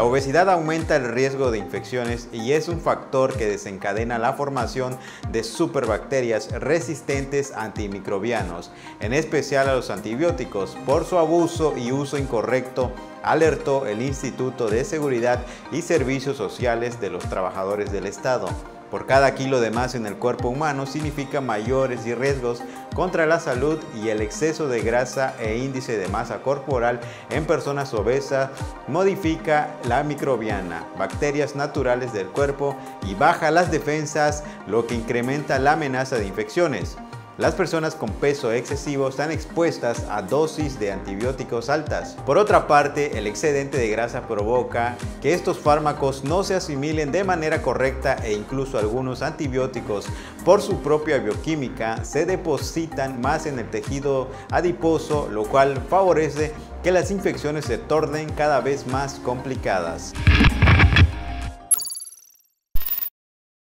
La obesidad aumenta el riesgo de infecciones y es un factor que desencadena la formación de superbacterias resistentes antimicrobianos, en especial a los antibióticos, por su abuso y uso incorrecto, alertó el Instituto de Seguridad y Servicios Sociales de los Trabajadores del Estado. Por cada kilo de más en el cuerpo humano significa mayores riesgos contra la salud, y el exceso de grasa e índice de masa corporal en personas obesas modifica la microbiana, bacterias naturales del cuerpo, y baja las defensas, lo que incrementa la amenaza de infecciones. Las personas con peso excesivo están expuestas a dosis de antibióticos altas. Por otra parte, el excedente de grasa provoca que estos fármacos no se asimilen de manera correcta, e incluso algunos antibióticos, por su propia bioquímica, se depositan más en el tejido adiposo, lo cual favorece que las infecciones se tornen cada vez más complicadas.